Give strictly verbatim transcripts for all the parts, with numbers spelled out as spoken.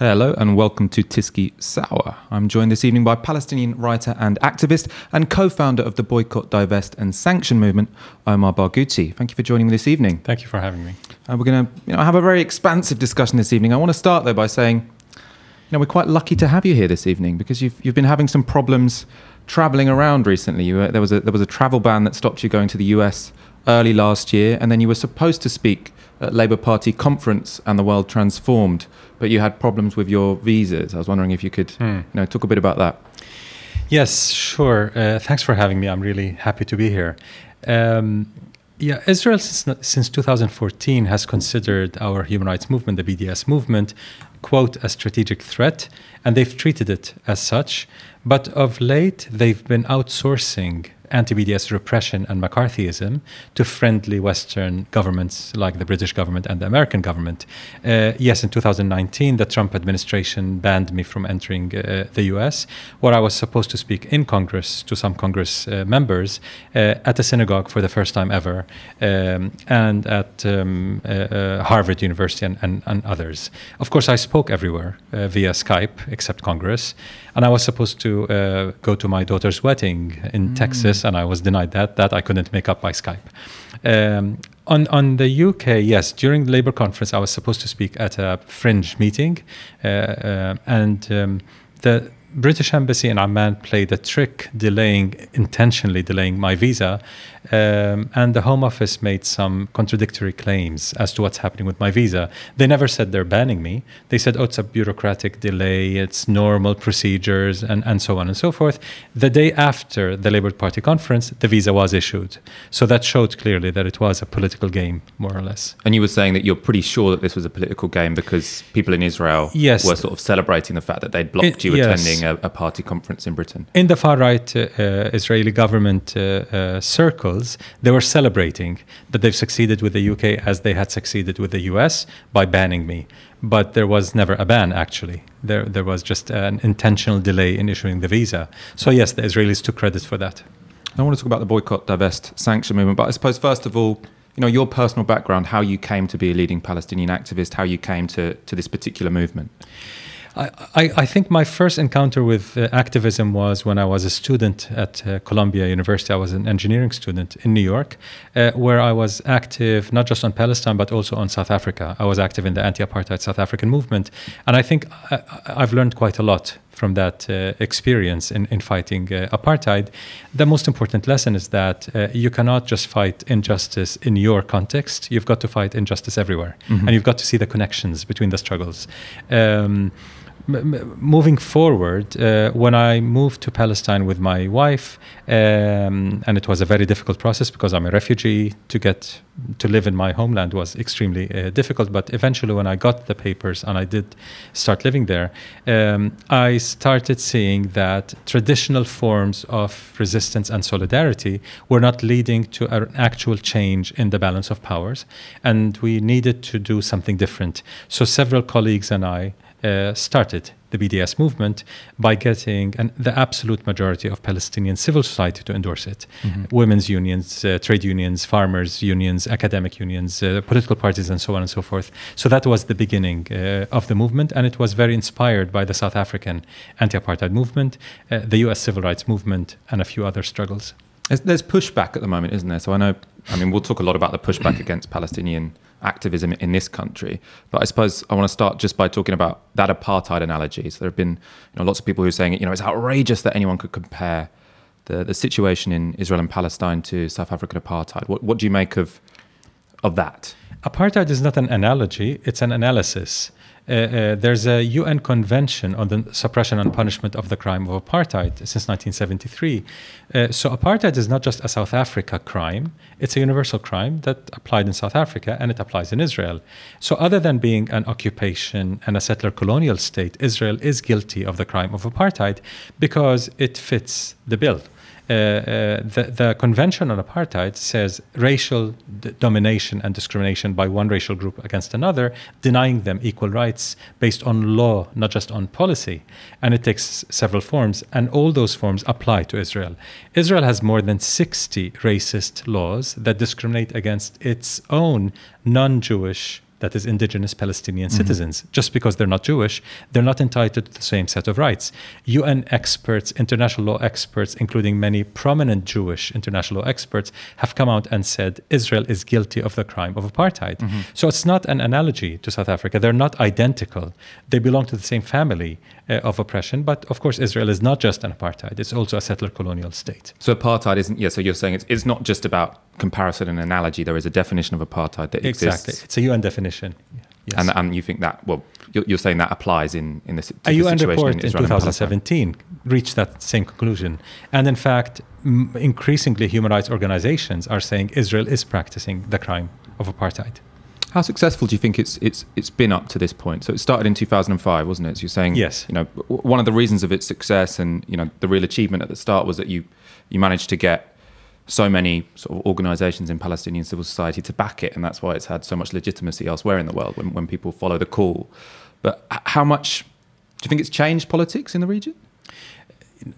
Hello and welcome to TySky Sour. I'm joined this evening by Palestinian writer and activist and co-founder of the Boycott, Divest and Sanction movement, Omar Barghouti. Thank you for joining me this evening. Thank you for having me. Uh, we're going to you know, have a very expansive discussion this evening. I want to start though by saying, you know, we're quite lucky to have you here this evening because you've, you've been having some problems traveling around recently. You were, there was a, there was a travel ban that stopped you going to the U S early last year, and then you were supposed to speak at Labour Party conference and the world transformed, but you had problems with your visas. I was wondering if you could hmm. you know, talk a bit about that. Yes, sure. Uh, thanks for having me. I'm really happy to be here. Um, yeah, Israel since, since two thousand fourteen has considered our human rights movement, the B D S movement, quote, a strategic threat, and they've treated it as such. But of late, they've been outsourcing anti-B D S repression and McCarthyism to friendly Western governments like the British government and the American government. Uh, yes, in two thousand nineteen, the Trump administration banned me from entering uh, the U S, where I was supposed to speak in Congress to some Congress uh, members uh, at a synagogue for the first time ever, um, and at um, uh, uh, Harvard University and, and, and others. Of course, I spoke everywhere uh, via Skype, except Congress, and I was supposed to uh, go to my daughter's wedding in mm. Texas, and I was denied that, that I couldn't make up by Skype. Um, on, on the U K, yes, during the Labour conference, I was supposed to speak at a fringe meeting, uh, uh, and um, the British embassy in Amman played a trick, delaying, intentionally delaying my visa, um, and the Home Office made some contradictory claims as to what's happening with my visa. They never said they're banning me. They said, oh, it's a bureaucratic delay, it's normal procedures, and, and so on and so forth. The day after the Labour Party conference, the visa was issued. So that showed clearly that it was a political game, more or less. And you were saying that you're pretty sure that this was a political game because people in Israel yes. were sort of celebrating the fact that they'd blocked it, you yes. attending A, a party conference in Britain. In the far-right uh, uh, Israeli government uh, uh, circles, they were celebrating that they've succeeded with the U K as they had succeeded with the U S by banning me. But there was never a ban, actually. There, there was just an intentional delay in issuing the visa. So yes, the Israelis took credit for that. I want to talk about the Boycott, Divest, Sanction movement, but I suppose first of all, you know, your personal background, how you came to be a leading Palestinian activist, how you came to, to this particular movement. I, I think my first encounter with uh, activism was when I was a student at uh, Columbia University. I was an engineering student in New York, uh, where I was active not just on Palestine, but also on South Africa. I was active in the anti-apartheid South African movement. And I think I, I've learned quite a lot from that uh, experience in, in fighting uh, apartheid. The most important lesson is that uh, you cannot just fight injustice in your context. You've got to fight injustice everywhere. Mm-hmm. And you've got to see the connections between the struggles. Um, Moving forward, uh, when I moved to Palestine with my wife, um, and it was a very difficult process because I'm a refugee, to get to live in my homeland was extremely uh, difficult. But eventually when I got the papers and I did start living there, um, I started seeing that traditional forms of resistance and solidarity were not leading to an actual change in the balance of powers. And we needed to do something different. So several colleagues and I Uh, started the B D S movement by getting an, the absolute majority of Palestinian civil society to endorse it. Mm-hmm. Women's unions, uh, trade unions, farmers unions, academic unions, uh, political parties, and so on and so forth. So that was the beginning uh, of the movement, and it was very inspired by the South African anti-apartheid movement, uh, the U S civil rights movement, and a few other struggles. There's, there's pushback at the moment, isn't there? So I know, I mean, we'll talk a lot about the pushback against Palestinian activism in this country, but I suppose I want to start just by talking about that apartheid analogy. So there have been you know, lots of people who are saying, you know, it's outrageous that anyone could compare the, the situation in Israel and Palestine to South African apartheid. What, what do you make of, of that? Apartheid is not an analogy, it's an analysis. Uh, uh, there's a U N convention on the suppression and punishment of the crime of apartheid since nineteen seventy-three. Uh, so apartheid is not just a South Africa crime, it's a universal crime that applied in South Africa and it applies in Israel. So other than being an occupation and a settler colonial state, Israel is guilty of the crime of apartheid because it fits the bill. Uh, uh, the, the Convention on Apartheid says racial d domination and discrimination by one racial group against another, denying them equal rights based on law, not just on policy. And it takes several forms, and all those forms apply to Israel. Israel has more than sixty racist laws that discriminate against its own non-Jewish that is indigenous Palestinian mm-hmm. citizens. Just because they're not Jewish, they're not entitled to the same set of rights. U N experts, international law experts, including many prominent Jewish international law experts, have come out and said Israel is guilty of the crime of apartheid. Mm-hmm. So it's not an analogy to South Africa. They're not identical. They belong to the same family uh, of oppression. But of course, Israel is not just an apartheid. It's also a settler colonial state. So apartheid isn't, yeah, so you're saying it's, it's not just about comparison and analogy. There is a definition of apartheid that exactly. exists. It's a U N definition. Yes. And, and you think that, well, you're, you're saying that applies in, in this a U N report in, in twenty seventeen reached that same conclusion. And in fact, m increasingly human rights organizations are saying Israel is practicing the crime of apartheid. How successful do you think it's it's it's been up to this point? So it started in two thousand five, wasn't it? So you're saying, yes. you know, one of the reasons of its success and, you know, the real achievement at the start was that you you managed to get so many sort of organizations in Palestinian civil society to back it, and that's why it's had so much legitimacy elsewhere in the world when, when people follow the call. But how much do you think it's changed politics in the region?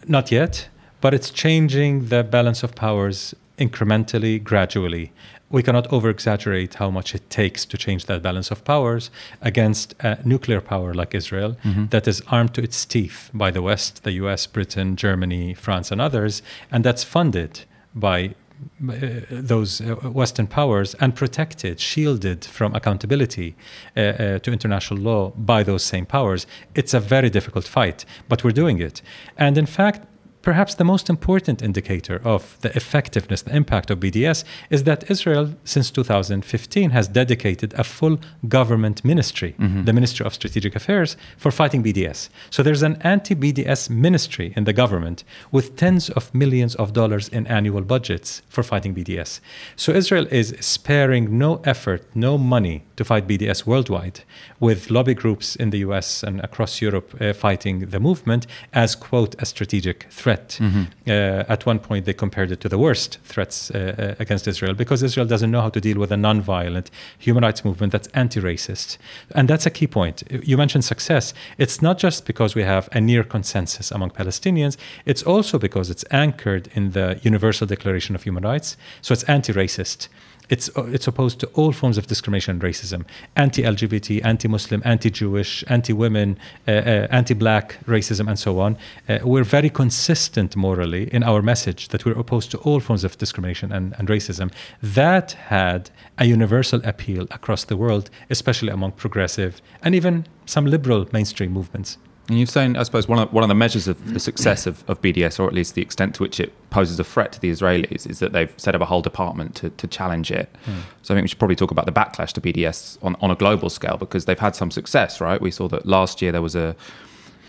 Not yet, but it's changing the balance of powers incrementally, gradually. We cannot over-exaggerate how much it takes to change that balance of powers against a nuclear power like Israel mm-hmm. that is armed to its teeth by the West, the U S, Britain, Germany, France, and others, and that's funded by uh, those uh, Western powers and protected, shielded from accountability uh, uh, to international law by those same powers. It's a very difficult fight, but we're doing it. And in fact, perhaps the most important indicator of the effectiveness, the impact of B D S, is that Israel, since two thousand fifteen, has dedicated a full government ministry, mm-hmm. the Ministry of Strategic Affairs, for fighting B D S. So there's an anti-B D S ministry in the government with tens of millions of dollars in annual budgets for fighting B D S. So Israel is sparing no effort, no money to fight B D S worldwide, with lobby groups in the U S and across Europe uh, fighting the movement as, quote, a strategic threat. Mm-hmm. uh, at one point, they compared it to the worst threats uh, against Israel, because Israel doesn't know how to deal with a non-violent human rights movement that's anti-racist. And that's a key point. You mentioned success. It's not just because we have a near consensus among Palestinians. It's also because it's anchored in the Universal Declaration of Human Rights. So it's anti-racist. It's, it's opposed to all forms of discrimination and racism, anti-L G B T, anti-Muslim, anti-Jewish, anti-women, uh, uh, anti-black racism, and so on. Uh, we're very consistent morally in our message that we're opposed to all forms of discrimination and, and racism. That had a universal appeal across the world, especially among progressive and even some liberal mainstream movements. And you've seen, I suppose, one of, one of the measures of the success of, of B D S, or at least the extent to which it poses a threat to the Israelis, is that they've set up a whole department to, to challenge it. Mm. So I think we should probably talk about the backlash to B D S on, on a global scale, because they've had some success, right? We saw that last year there was a,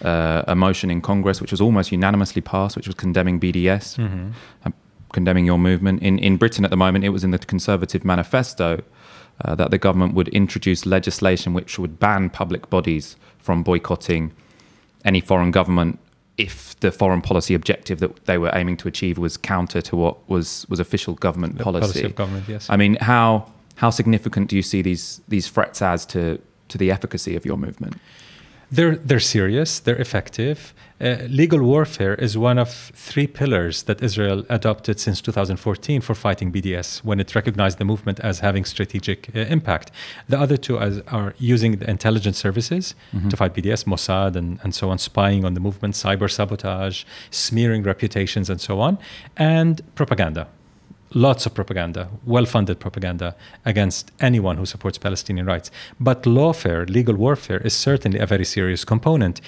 uh, a motion in Congress which was almost unanimously passed, which was condemning B D S, mm-hmm. and condemning your movement. In, in Britain at the moment, it was in the Conservative Manifesto uh, that the government would introduce legislation which would ban public bodies from boycotting any foreign government if the foreign policy objective that they were aiming to achieve was counter to what was was official government the policy. Policy of government, yes. I mean, how how significant do you see these these threats as to to the efficacy of your movement? They're they're serious. They're effective. Uh, legal warfare is one of three pillars that Israel adopted since two thousand fourteen for fighting B D S, when it recognized the movement as having strategic uh, impact. The other two as, are using the intelligence services mm-hmm. to fight B D S, Mossad and, and so on, spying on the movement, cyber sabotage, smearing reputations and so on, and propaganda. Lots of propaganda, well-funded propaganda against anyone who supports Palestinian rights. But lawfare, legal warfare, is certainly a very serious component.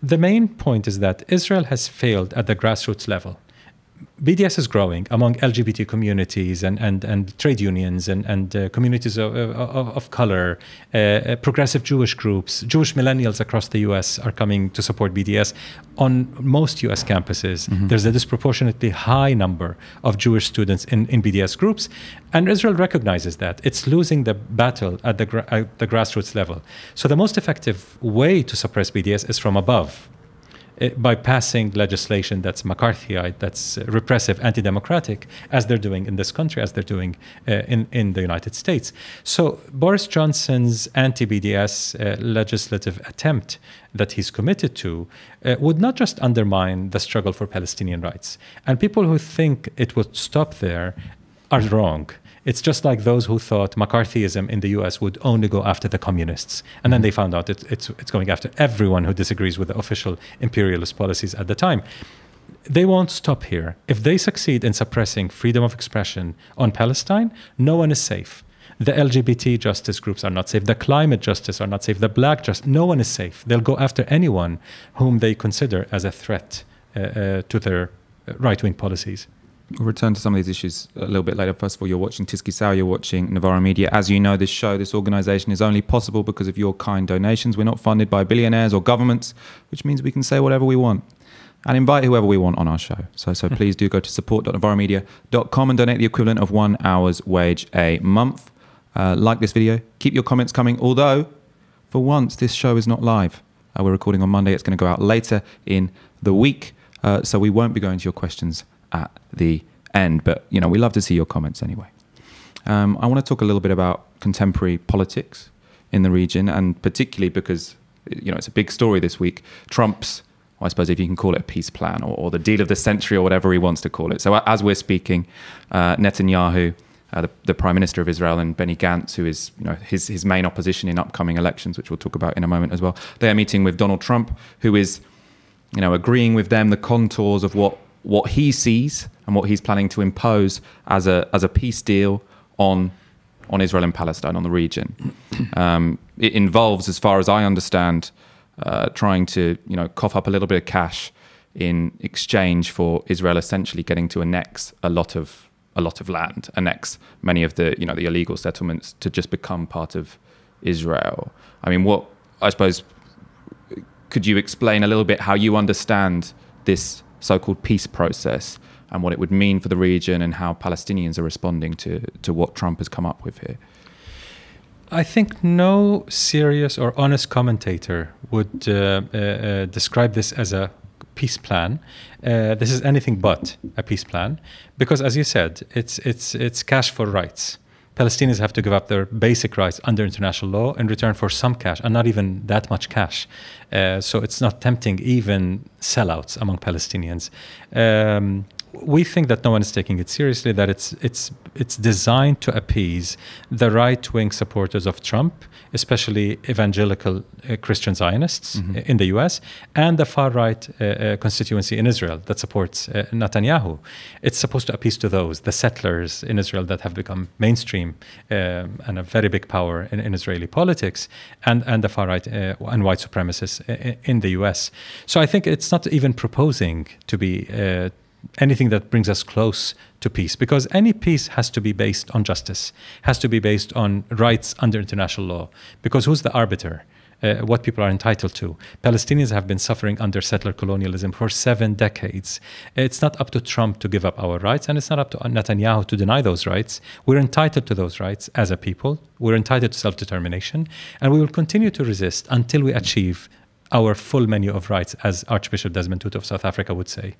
The main point is that Israel has failed at the grassroots level. B D S is growing among L G B T communities and, and, and trade unions and, and uh, communities of, of, of color, uh, progressive Jewish groups. Jewish millennials across the U S are coming to support B D S. On most U S campuses, mm-hmm. there's a disproportionately high number of Jewish students in, in B D S groups. And Israel recognizes that. It's losing the battle at the, at the grassroots level. So the most effective way to suppress B D S is from above, by passing legislation that's McCarthyite, that's repressive, anti-democratic, as they're doing in this country, as they're doing uh, in, in the United States. So Boris Johnson's anti-B D S uh, legislative attempt that he's committed to uh, would not just undermine the struggle for Palestinian rights. And people who think it would stop there are wrong. It's just like those who thought McCarthyism in the U S would only go after the communists. And then they found out it, it's, it's going after everyone who disagrees with the official imperialist policies at the time. They won't stop here. If they succeed in suppressing freedom of expression on Palestine, no one is safe. The L G B T justice groups are not safe. The climate justice are not safe. The black justice, no one is safe. They'll go after anyone whom they consider as a threat uh, uh, to their right-wing policies. We'll return to some of these issues a little bit later. First of all, you're watching TySky Sour, you're watching Novara Media. As you know, this show, this organisation is only possible because of your kind donations. We're not funded by billionaires or governments, which means we can say whatever we want and invite whoever we want on our show. So, so please do go to support dot novara media dot com and donate the equivalent of one hour's wage a month. Uh, like this video, keep your comments coming, although for once this show is not live. Uh, we're recording on Monday, it's going to go out later in the week, uh, so we won't be going to your questions at the end, but you know, we love to see your comments anyway. Um, I want to talk a little bit about contemporary politics in the region, and particularly because, you know, it's a big story this week, Trump's, well, I suppose if you can call it a peace plan, or, or the deal of the century, or whatever he wants to call it. So as we're speaking, uh, Netanyahu, uh, the, the Prime Minister of Israel, and Benny Gantz, who is, you know, his, his main opposition in upcoming elections, which we'll talk about in a moment as well, they are meeting with Donald Trump, who is, you know, agreeing with them the contours of what what he sees and what he's planning to impose as a as a peace deal on on Israel and Palestine, on the region. Um, it involves, as far as I understand, uh, trying to, you know, cough up a little bit of cash in exchange for Israel essentially getting to annex a lot of a lot of land, annex many of the, you know, the illegal settlements to just become part of Israel. I mean, what I suppose, could you explain a little bit how you understand this so-called peace process and what it would mean for the region and how Palestinians are responding to, to what Trump has come up with here? I think no serious or honest commentator would uh, uh, uh, describe this as a peace plan. Uh, this is anything but a peace plan because, as you said, it's, it's, it's cash for rights. Palestinians have to give up their basic rights under international law in return for some cash, and not even that much cash. Uh, so it's not tempting even sellouts among Palestinians. Um, we think that no one is taking it seriously, that it's, it's, it's designed to appease the right-wing supporters of Trump, especially evangelical uh, Christian Zionists mm-hmm. in the U S, and the far-right uh, uh, constituency in Israel that supports uh, Netanyahu. It's supposed to appease to those, the settlers in Israel that have become mainstream um, and a very big power in, in Israeli politics, and, and the far-right uh, and white supremacists in the U S. So I think it's not even proposing to be uh, anything that brings us close to peace, because any peace has to be based on justice, has to be based on rights under international law, because who's the arbiter? Uh, what people are entitled to. Palestinians have been suffering under settler colonialism for seven decades. It's not up to Trump to give up our rights, and it's not up to Netanyahu to deny those rights. We're entitled to those rights as a people. We're entitled to self-determination, and we will continue to resist until we achieve our full menu of rights, as Archbishop Desmond Tutu of South Africa would say.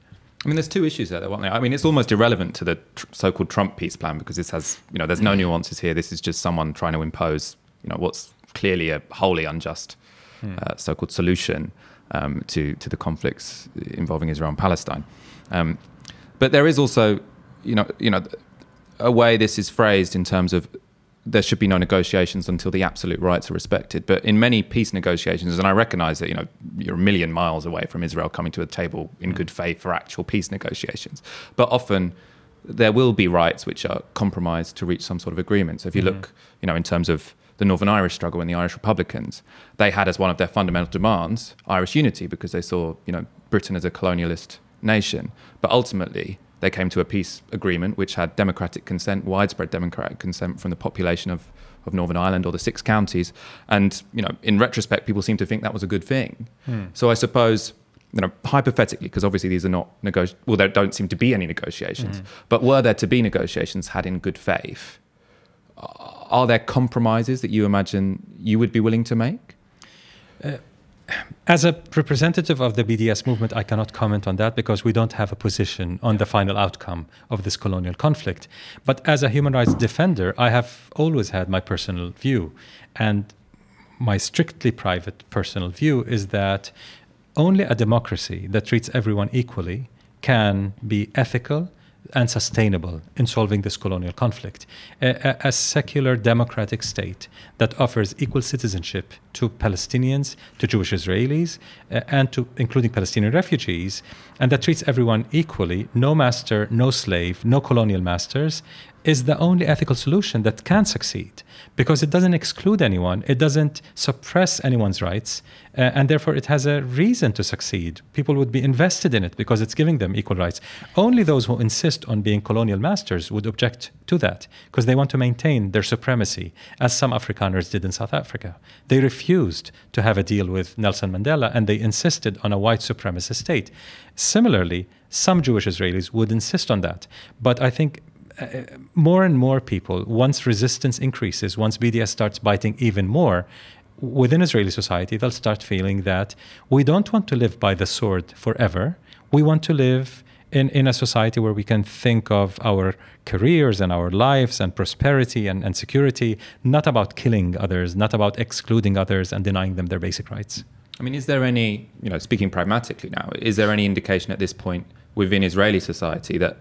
I mean, there's two issues there, though, aren't there? I mean, it's almost irrelevant to the tr so-called Trump peace plan because this has, you know, there's no nuances here. This is just someone trying to impose, you know, what's clearly a wholly unjust uh, so-called solution um, to, to the conflicts involving Israel and Palestine. Um, but there is also, you know, you know, a way this is phrased in terms of there should be no negotiations until the absolute rights are respected. But in many peace negotiations, and I recognize that, you know, you're a million miles away from Israel coming to a table in good faith for actual peace negotiations. But often there will be rights which are compromised to reach some sort of agreement. So if you mm-hmm. look, you know, in terms of the Northern Irish struggle and the Irish Republicans, they had as one of their fundamental demands Irish unity because they saw, you know, Britain as a colonialist nation. But ultimately, they came to a peace agreement which had democratic consent, widespread democratic consent from the population of, of Northern Ireland or the six counties. And, you know, in retrospect, people seem to think that was a good thing. Mm. So I suppose, you know, hypothetically, because obviously these are not negotiations, well, there don't seem to be any negotiations, mm. but were there to be negotiations had in good faith, are there compromises that you imagine you would be willing to make? Uh, As a representative of the B D S movement, I cannot comment on that because we don't have a position on the final outcome of this colonial conflict. But as a human rights defender, I have always had my personal view. And my strictly private personal view is that only a democracy that treats everyone equally can be ethical, and sustainable in solving this colonial conflict. A, a, a secular democratic state that offers equal citizenship to Palestinians, to Jewish Israelis, uh, and to including Palestinian refugees, and that treats everyone equally, no master, no slave, no colonial masters, is the only ethical solution that can succeed, because it doesn't exclude anyone, it doesn't suppress anyone's rights, uh, and therefore it has a reason to succeed. People would be invested in it because it's giving them equal rights. Only those who insist on being colonial masters would object to that, because they want to maintain their supremacy, as some Afrikaners did in South Africa. They refused to have a deal with Nelson Mandela, and they insisted on a white supremacist state. Similarly, some Jewish Israelis would insist on that, but I think Uh, more and more people, once resistance increases, once B D S starts biting even more, within Israeli society, they'll start feeling that we don't want to live by the sword forever. We want to live in, in a society where we can think of our careers and our lives and prosperity and, and security, not about killing others, not about excluding others and denying them their basic rights. I mean, is there any, you know, speaking pragmatically now, is there any indication at this point within Israeli society that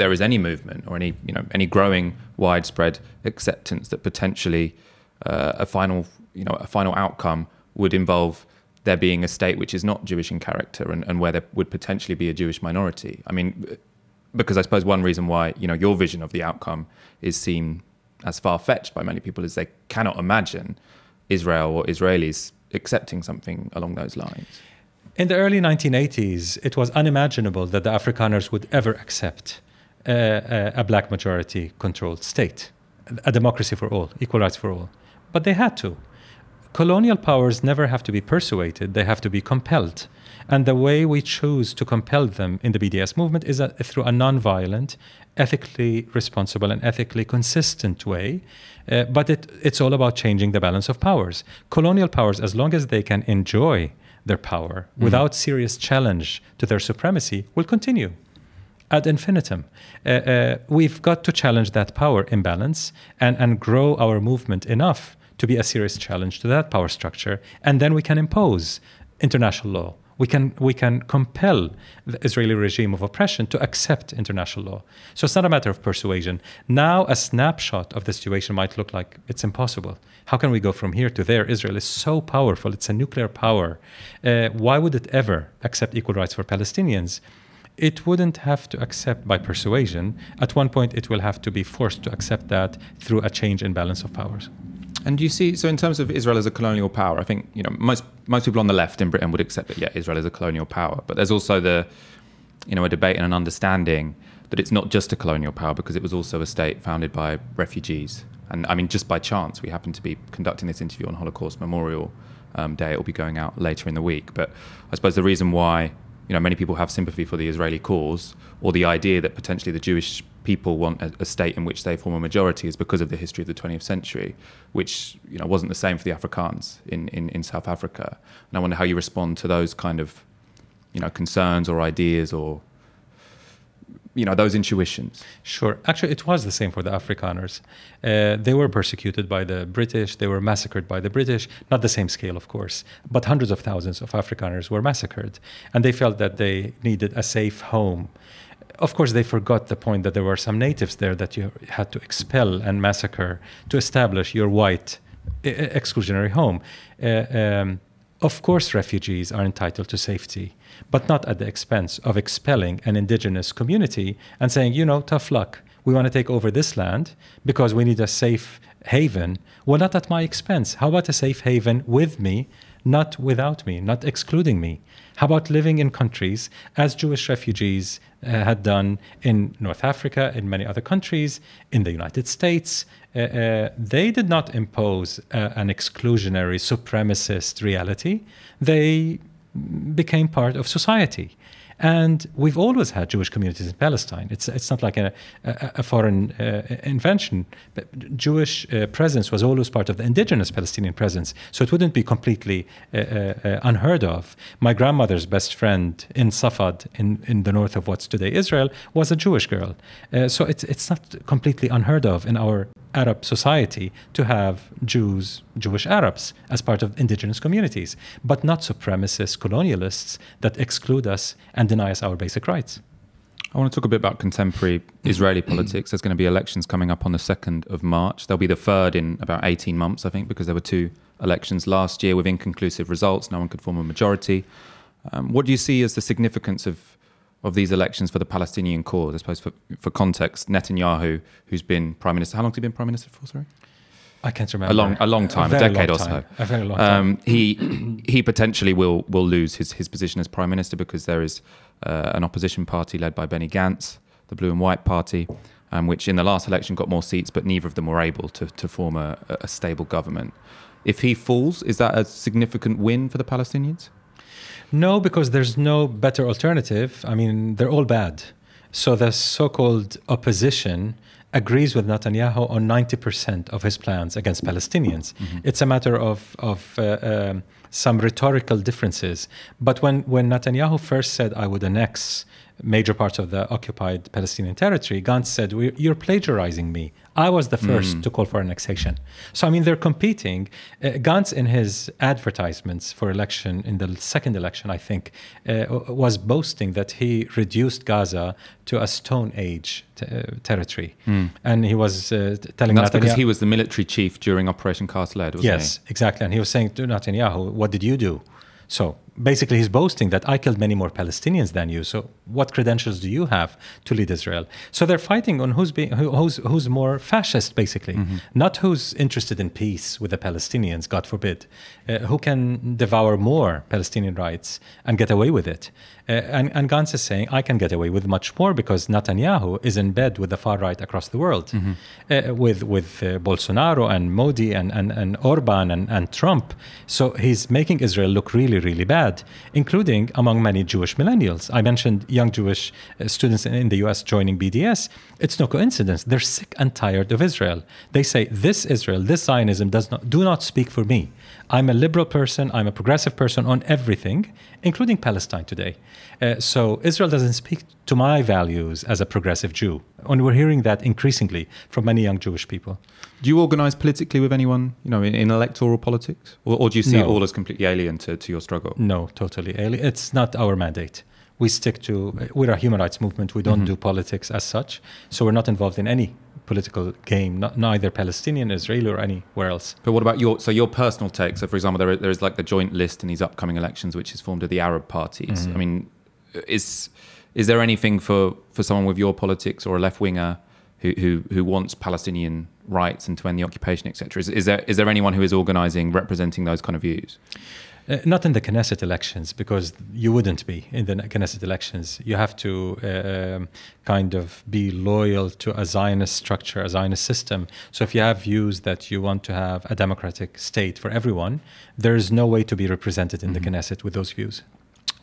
there is any movement or any, you know, any growing widespread acceptance that potentially uh, a final, you know, a final outcome would involve there being a state which is not Jewish in character and, and where there would potentially be a Jewish minority? I mean, because I suppose one reason why, you know, your vision of the outcome is seen as far-fetched by many people is they cannot imagine Israel or Israelis accepting something along those lines. In the early nineteen eighties, it was unimaginable that the Afrikaners would ever accept uh, a black majority-controlled state, a democracy for all, equal rights for all. But they had to. Colonial powers never have to be persuaded, they have to be compelled. And the way we choose to compel them in the B D S movement is a, through a non-violent, ethically responsible and ethically consistent way. Uh, but it, it's all about changing the balance of powers. Colonial powers, as long as they can enjoy their power without mm-hmm. serious challenge to their supremacy, will continue ad infinitum. Uh, uh, we've got to challenge that power imbalance and, and grow our movement enough to be a serious challenge to that power structure. And then we can impose international law. We can, we can compel the Israeli regime of oppression to accept international law. So it's not a matter of persuasion. Now a snapshot of the situation might look like it's impossible. How can we go from here to there? Israel is so powerful. It's a nuclear power. Uh, why would it ever accept equal rights for Palestinians? It wouldn't have to accept by persuasion. At one point, it will have to be forced to accept that through a change in balance of powers. And you see, so in terms of Israel as a colonial power, I think, you know, most most people on the left in Britain would accept that, yeah, Israel is a colonial power. But there's also the, you know, a debate and an understanding that it's not just a colonial power because it was also a state founded by refugees. And I mean, just by chance, we happen to be conducting this interview on Holocaust Memorial um, Day. It will be going out later in the week. But I suppose the reason why, you know, many people have sympathy for the Israeli cause or the idea that potentially the Jewish people want a, a state in which they form a majority is because of the history of the twentieth century, which, you know, wasn't the same for the Afrikaans in, in, in South Africa. And I wonder how you respond to those kind of, you know, concerns or ideas or, you know, those intuitions. Sure. Actually, it was the same for the Afrikaners. Uh, they were persecuted by the British. They were massacred by the British. Not the same scale, of course, but hundreds of thousands of Afrikaners were massacred. And they felt that they needed a safe home. Of course, they forgot the point that there were some natives there that you had to expel and massacre to establish your white exclusionary home. Uh, um, Of course, refugees are entitled to safety, but not at the expense of expelling an indigenous community and saying, you know, tough luck. We want to take over this land because we need a safe haven. Well, not at my expense. How about a safe haven with me, not without me, not excluding me? How about living in countries as Jewish refugees uh, had done in North Africa, in many other countries, in the United States? Uh, uh, they did not impose uh, an exclusionary supremacist reality. They became part of society. And we've always had Jewish communities in Palestine. It's, it's not like a, a, a foreign uh, invention. But Jewish uh, presence was always part of the indigenous Palestinian presence. So it wouldn't be completely uh, uh, unheard of. My grandmother's best friend in Safad, in, in the north of what's today Israel, was a Jewish girl. Uh, so it's, it's not completely unheard of in our Arab society to have Jews, Jewish Arabs, as part of indigenous communities, but not supremacist colonialists that exclude us and deny us our basic rights. I want to talk a bit about contemporary Israeli politics. There's going to be elections coming up on the second of March. There'll be the third in about eighteen months, I think, because there were two elections last year with inconclusive results. No one could form a majority. Um, what do you see as the significance of of these elections for the Palestinian cause? I suppose for, for context, Netanyahu, who's been prime minister, how long has he been prime minister for, sorry? I can't remember. A long, a long time, a, a decade or so. A very long time. Um, he, he potentially will will lose his, his position as prime minister because there is uh, an opposition party led by Benny Gantz, the Blue and White party, um, which in the last election got more seats, but neither of them were able to, to form a, a stable government. If he falls, is that a significant win for the Palestinians? No, because there's no better alternative. I mean, they're all bad. So the so-called opposition agrees with Netanyahu on ninety percent of his plans against Palestinians. Mm-hmm. It's a matter of, of uh, uh, some rhetorical differences. But when, when Netanyahu first said, I would annex major parts of the occupied Palestinian territory, Gantz said, We're, you're plagiarizing me. I was the first mm. to call for annexation. So, I mean, they're competing. Uh, Gantz, in his advertisements for election, in the second election, I think, uh, was boasting that he reduced Gaza to a Stone Age t uh, territory. Mm. And he was uh, telling Netanyahu... That's because he was the military chief during Operation Cast Lead, wasn't yes, he? Yes, exactly. And he was saying to Netanyahu, what did you do? So... Basically, he's boasting that I killed many more Palestinians than you. So what credentials do you have to lead Israel? So they're fighting on who's being, who, who's, who's more fascist, basically, mm-hmm. not who's interested in peace with the Palestinians, God forbid, uh, who can devour more Palestinian rights and get away with it. Uh, and, and Gantz is saying, I can get away with much more because Netanyahu is in bed with the far right across the world, mm-hmm. uh, with, with uh, Bolsonaro and Modi and, and, and Orban and, and Trump. So he's making Israel look really, really bad, including among many Jewish millennials. I mentioned young Jewish students in the U S joining B D S. It's no coincidence. They're sick and tired of Israel. They say, this Israel, this Zionism, does not, do not speak for me. I'm a liberal person. I'm a progressive person on everything, including Palestine today. Uh, so Israel doesn't speak to my values as a progressive Jew. And we're hearing that increasingly from many young Jewish people. Do you organize politically with anyone, you know, in, in electoral politics? Or, or do you see no. it all as completely alien to, to your struggle? No, totally alien. It's not our mandate. We stick to, we're a human rights movement. We don't mm-hmm. do politics as such. So we're not involved in any political game, not, neither Palestinian, Israeli, or anywhere else. But what about your, so your personal take? So for example, there, there is like the joint list in these upcoming elections, which is formed of the Arab parties. Mm-hmm. I mean, is, is there anything for, for someone with your politics or a left-winger who, who, who wants Palestinian rights and to end the occupation, et cetera? Is, is, there, is there anyone who is organizing, representing those kind of views? Uh, not in the Knesset elections, because you wouldn't be in the Knesset elections. You have to uh, kind of be loyal to a Zionist structure, a Zionist system. So if you have views that you want to have a democratic state for everyone, there is no way to be represented in mm-hmm. the Knesset with those views.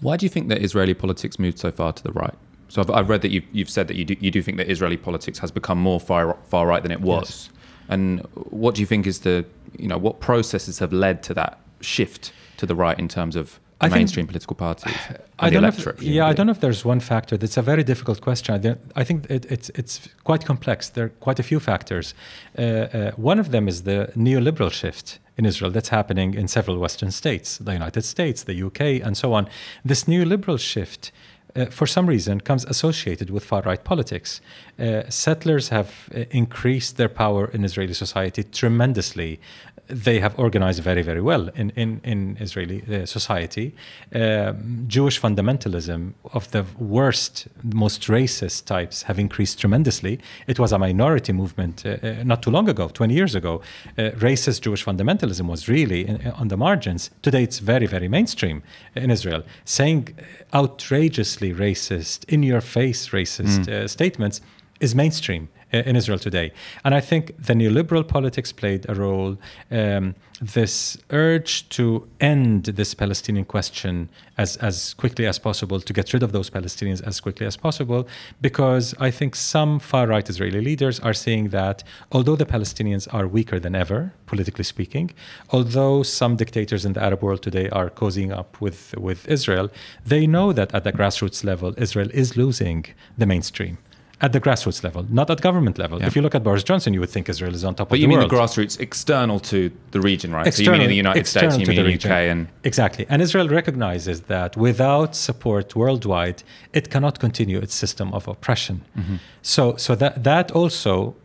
Why do you think that Israeli politics moved so far to the right? So I've, I've read that you've, you've said that you do, you do think that Israeli politics has become more far, far right than it was. Yes. And what do you think is the, you know, what processes have led to that shift to the right in terms of the I mainstream think, political parties and I the electorate? If, yeah, know. I don't know if there's one factor. That's a very difficult question. I think it, it's, it's quite complex. There are quite a few factors. Uh, uh, one of them is the neoliberal shift in Israel that's happening in several Western states, the United States, the U K, and so on. This neoliberal shift, Uh, for some reason, comes associated with far-right politics. Uh, settlers have uh, increased their power in Israeli society tremendously. They have organized very, very well in, in, in Israeli uh, society. Uh, Jewish fundamentalism of the worst, most racist types have increased tremendously. It was a minority movement uh, not too long ago, twenty years ago. Uh, racist Jewish fundamentalism was really in, on the margins. Today, it's very, very mainstream in Israel. Saying outrageously racist, in-your-face racist mm. uh, statements is mainstream uh, in Israel today. And I think the neoliberal politics played a role. Um, this urge to end this Palestinian question as, as quickly as possible, to get rid of those Palestinians as quickly as possible, because I think some far-right Israeli leaders are seeing that although the Palestinians are weaker than ever, politically speaking, although some dictators in the Arab world today are cozying up with, with Israel, they know that at the grassroots level, Israel is losing the mainstream. at the grassroots level, not at government level. Yeah. If you look at Boris Johnson, you would think Israel is on top but of the world. But you mean the grassroots external to the region, right? External, so you mean in the United States, you mean in the U K. And exactly. And Israel recognizes that without support worldwide, it cannot continue its system of oppression. Mm-hmm. So, so that, that also,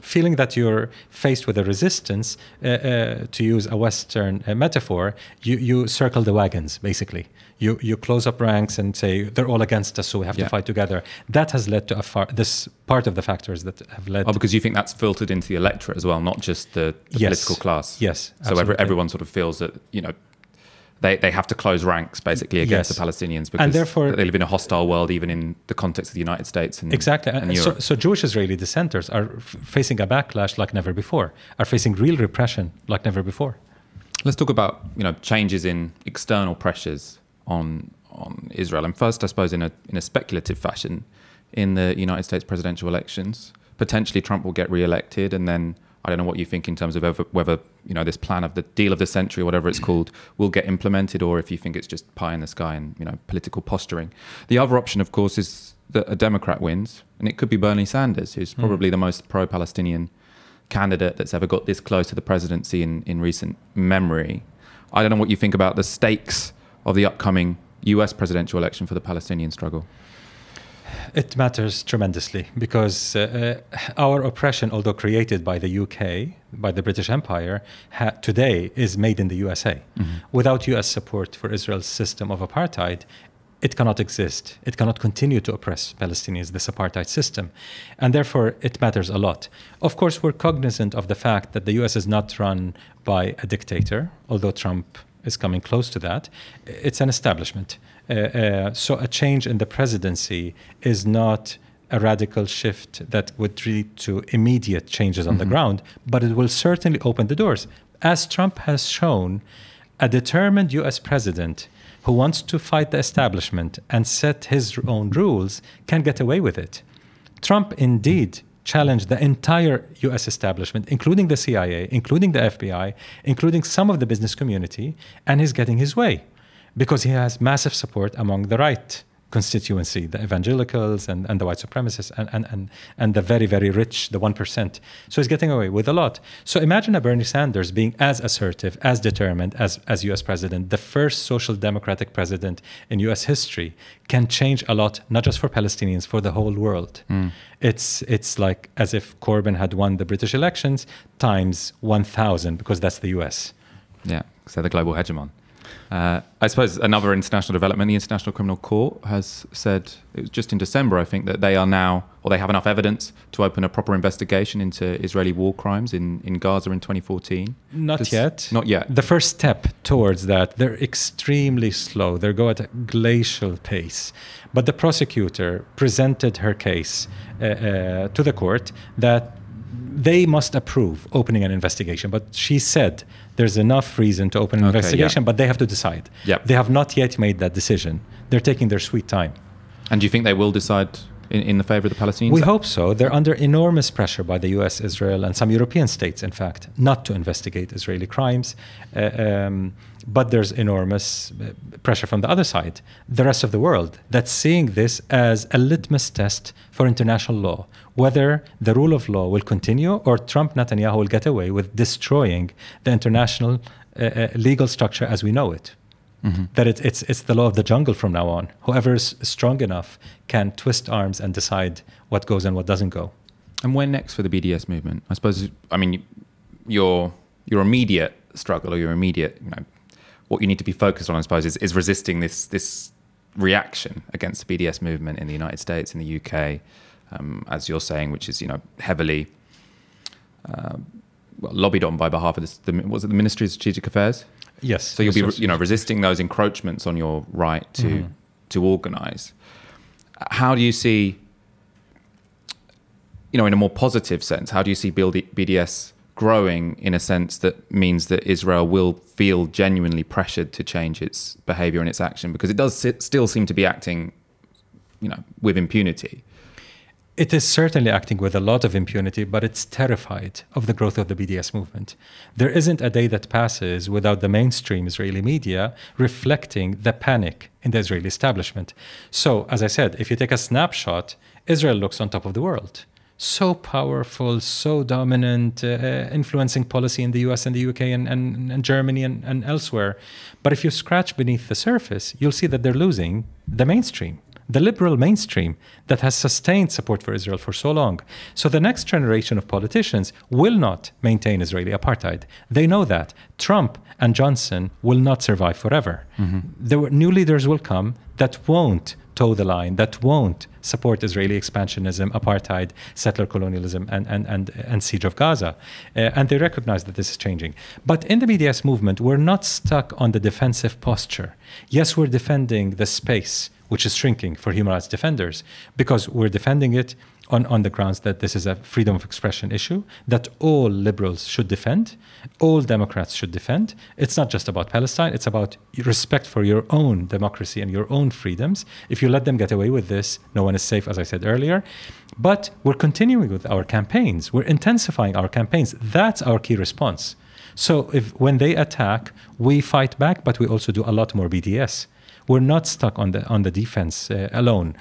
feeling that you're faced with a resistance, uh, uh, to use a Western uh, metaphor, you, you circle the wagons, basically. You, you close up ranks and say, they're all against us, so we have yeah. to fight together. That has led to a far, this part of the factors that have led... Oh, because you think that's filtered into the electorate as well, not just the, the yes. political class. Yes, absolutely. So every, everyone sort of feels that, you know, they, they have to close ranks, basically, against yes. the Palestinians because and therefore, they live in a hostile world, even in the context of the United States and exactly. and Europe. So, so Jewish Israeli dissenters are f facing a backlash like never before, are facing real repression like never before. Let's talk about, you know, changes in external pressures on on Israel. And first, I suppose, in a, in a speculative fashion, in the United States presidential elections, potentially Trump will get re-elected, and then I don't know what you think in terms of whether, whether you know, this plan of the deal of the century, whatever it's called, will get implemented, or if you think it's just pie in the sky and, you know, political posturing. The other option, of course, is that a Democrat wins, and it could be Bernie Sanders, who's probably mm. the most pro-Palestinian candidate that's ever got this close to the presidency in, in recent memory. I don't know what you think about the stakes of the upcoming U S presidential election for the Palestinian struggle. It matters tremendously because uh, our oppression, although created by the U K, by the British Empire, ha today is made in the U S A. Mm-hmm. Without U S support for Israel's system of apartheid, it cannot exist. It cannot continue to oppress Palestinians, this apartheid system. And therefore, it matters a lot. Of course, we're cognizant of the fact that the U S is not run by a dictator, although Trump is coming close to that. It's an establishment. Uh, uh, so a change in the presidency is not a radical shift that would lead to immediate changes on mm-hmm. the ground, but it will certainly open the doors. As Trump has shown, a determined U S president who wants to fight the establishment and set his own rules can get away with it. Trump indeed challenged the entire U S establishment, including the C I A, including the F B I, including some of the business community, and he's getting his way, because he has massive support among the right constituency, the evangelicals and, and the white supremacists and, and, and, and the very, very rich, the one percent. So he's getting away with a lot. So imagine a Bernie Sanders being as assertive, as determined as, as U S president, the first social democratic president in U S history, can change a lot, not just for Palestinians, for the whole world. Mm. It's, it's like as if Corbyn had won the British elections times one thousand, because that's the U S. Yeah, so the global hegemon. Uh, I suppose another international development, the International Criminal Court has said, it was just in December, I think, that they are now, or they have enough evidence to open a proper investigation into Israeli war crimes in, in Gaza in twenty fourteen. Not yet. Not yet. The first step towards that, they're extremely slow. They go at a glacial pace. But the prosecutor presented her case uh, uh, to the court that they must approve opening an investigation. But she said there's enough reason to open an okay, investigation, yeah. but they have to decide. Yep. They have not yet made that decision. They're taking their sweet time. And do you think they will decide in, in the favor of the Palestinians? We hope so. They're under enormous pressure by the U S, Israel, and some European states, in fact, not to investigate Israeli crimes. Uh, um, but there's enormous pressure from the other side, the rest of the world, that's seeing this as a litmus test for international law, whether the rule of law will continue or Trump, Netanyahu will get away with destroying the international uh, legal structure as we know it. Mm-hmm. That it, it's, it's the law of the jungle from now on. Whoever is strong enough can twist arms and decide what goes and what doesn't go. And when next for the B D S movement? I suppose, I mean, your, your immediate struggle or your immediate, you know, what you need to be focused on, I suppose, is, is resisting this this reaction against the B D S movement in the United States, in the U K, um, as you're saying, which is, you know, heavily uh, well, lobbied on by behalf of this, the, was it the Ministry of Strategic Affairs? Yes. So you'll be, you know, resisting those encroachments on your right to mm-hmm. to organise. How do you see, you know, in a more positive sense, how do you see B D S growing in a sense that means that Israel will feel genuinely pressured to change its behavior and its action, because it does sit, still seem to be acting, you know, with impunity? It is certainly acting with a lot of impunity, but it's terrified of the growth of the B D S movement. There isn't a day that passes without the mainstream Israeli media reflecting the panic in the Israeli establishment. So, as I said, if you take a snapshot, Israel looks on top of the world. So powerful, so dominant, uh, influencing policy in the U S and the U K and, and, and Germany and, and elsewhere. But if you scratch beneath the surface, you'll see that they're losing the mainstream. The liberal mainstream that has sustained support for Israel for so long. So the next generation of politicians will not maintain Israeli apartheid. They know that. Trump and Johnson will not survive forever. Mm-hmm. There were, new leaders will come that won't toe the line, that won't support Israeli expansionism, apartheid, settler colonialism, and, and, and, and siege of Gaza. Uh, and they recognize that this is changing. But in the B D S movement, we're not stuck on the defensive posture. Yes, we're defending the space which is shrinking for human rights defenders, because we're defending it on, on the grounds that this is a freedom of expression issue that all liberals should defend, all Democrats should defend. It's not just about Palestine, it's about respect for your own democracy and your own freedoms. If you let them get away with this, no one is safe, as I said earlier. But we're continuing with our campaigns, we're intensifying our campaigns. That's our key response. So if when they attack, we fight back, but we also do a lot more B D S. We're not stuck on the, on the defense uh, alone.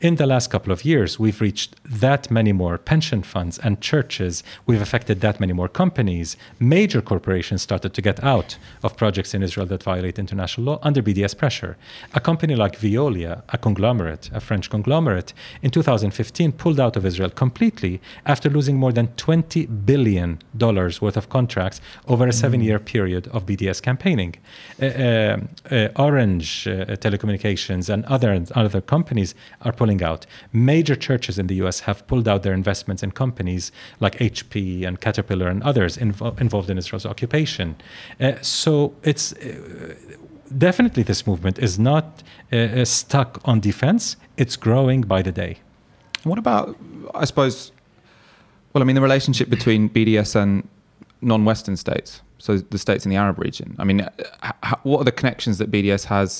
In the last couple of years, we've reached that many more pension funds and churches. We've affected that many more companies. Major corporations started to get out of projects in Israel that violate international law under B D S pressure. A company like Veolia, a conglomerate, a French conglomerate, in two thousand fifteen pulled out of Israel completely after losing more than twenty billion dollars worth of contracts over a mm-hmm. seven-year period of B D S campaigning. Uh, uh, uh, Orange, uh, telecommunications, and other, other companies are pulling out. Major churches in the U S have pulled out their investments in companies like H P and Caterpillar and others invo involved in Israel's occupation. Uh, so it's uh, definitely this movement is not uh, stuck on defense. It's growing by the day. What about, I suppose, well, I mean, the relationship between B D S and non-Western states, so the states in the Arab region. I mean, what are the connections that B D S has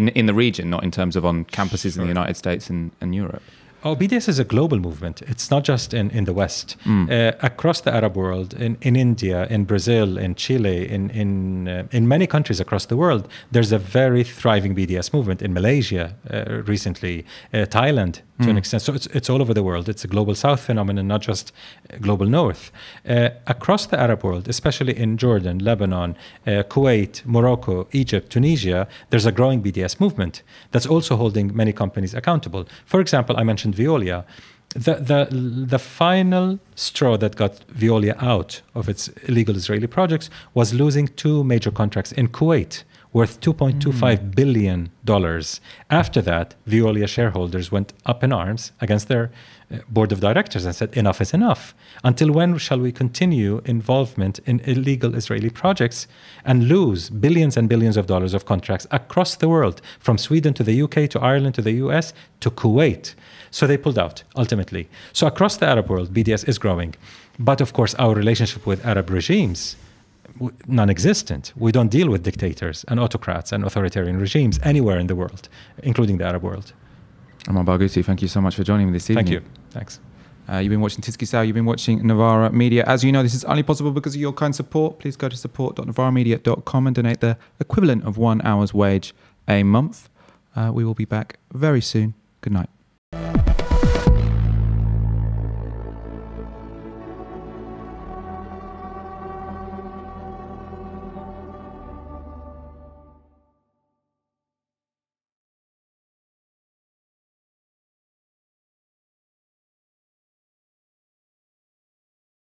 In, in the region, not in terms of on campuses sure. in the United States and, and Europe? Oh, B D S is a global movement. It's not just in, in the West. Mm. Uh, across the Arab world, in, in India, in Brazil, in Chile, in, in, uh, in many countries across the world, there's a very thriving B D S movement. In Malaysia, uh, recently, uh, Thailand, to mm. an extent. So it's, it's all over the world. It's a global South phenomenon, not just global North. Uh, across the Arab world, especially in Jordan, Lebanon, uh, Kuwait, Morocco, Egypt, Tunisia, there's a growing B D S movement that's also holding many companies accountable. For example, I mentioned Veolia. The, the, the final straw that got Veolia out of its illegal Israeli projects was losing two major contracts in Kuwait worth two point two five billion dollars. After that, Veolia shareholders went up in arms against their board of directors and said, enough is enough. Until when shall we continue involvement in illegal Israeli projects and lose billions and billions of dollars of contracts across the world, from Sweden to the U K, to Ireland, to the U S, to Kuwait? So they pulled out, ultimately. So across the Arab world, B D S is growing. But of course, our relationship with Arab regimes, non-existent. We don't deal with dictators and autocrats and authoritarian regimes anywhere in the world, including the Arab world. Omar Barghouti, thank you so much for joining me this evening. Thank you. Thanks. Uh, you've been watching TySky Sour, you've been watching Novara Media. As you know, this is only possible because of your kind support. Please go to support dot novara media dot com and donate the equivalent of one hour's wage a month. Uh, we will be back very soon. Good night.